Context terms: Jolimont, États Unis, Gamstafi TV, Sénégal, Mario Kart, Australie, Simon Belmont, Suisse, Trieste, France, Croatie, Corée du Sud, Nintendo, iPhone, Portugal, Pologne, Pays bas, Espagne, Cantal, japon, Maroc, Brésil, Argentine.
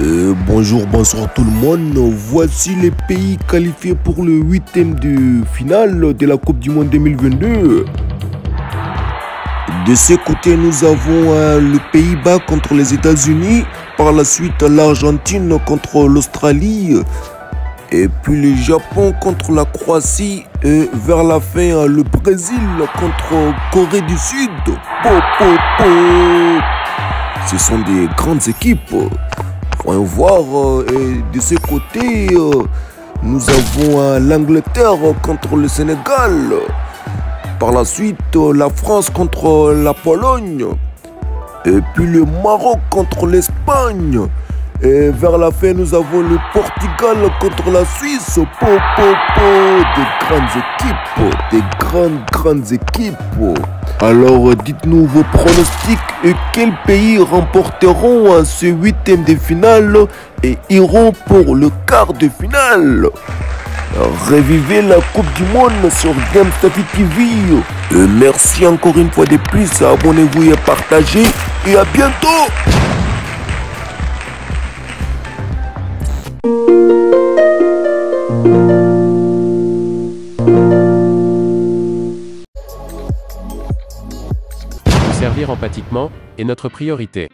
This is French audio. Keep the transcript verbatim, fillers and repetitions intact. Euh, bonjour, bonsoir tout le monde. Voici les pays qualifiés pour le huitième de finale de la Coupe du Monde deux mille vingt-deux. De ce côté, nous avons euh, le Pays bas contre les États Unis. Par la suite, l'Argentine contre l'Australie. Et puis le Japon contre la Croatie. Et vers la fin, le Brésil contre Corée du Sud. Po, po, po. Ce sont des grandes équipes. Voyons voir. Et de ce côté, nous avons l'Angleterre contre le Sénégal. Par la suite, la France contre la Pologne. Et puis le Maroc contre l'Espagne. Et vers la fin, nous avons le Portugal contre la Suisse. Po, po, po. Des grandes équipes. Des grandes, grandes équipes. Alors, dites-nous vos pronostics et quels pays remporteront ce huitième de finale et iront pour le quart de finale. Revivez la Coupe du Monde sur Gamstafi T V. Et merci encore une fois de plus. Abonnez-vous et partagez. Et à bientôt. Servir empathiquement est notre priorité.